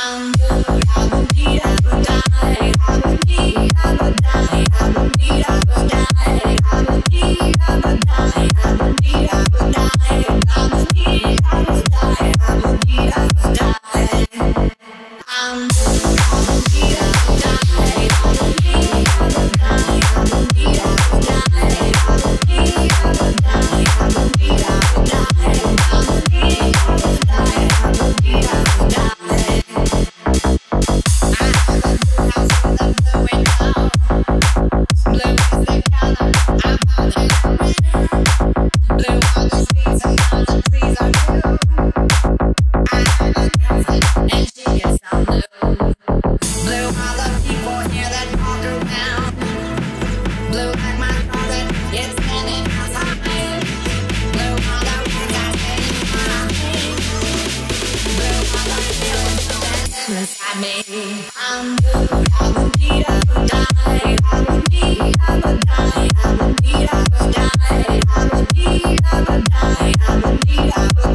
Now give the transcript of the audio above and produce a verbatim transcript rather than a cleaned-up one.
I would die, I would die, I would die, I would die, I would die.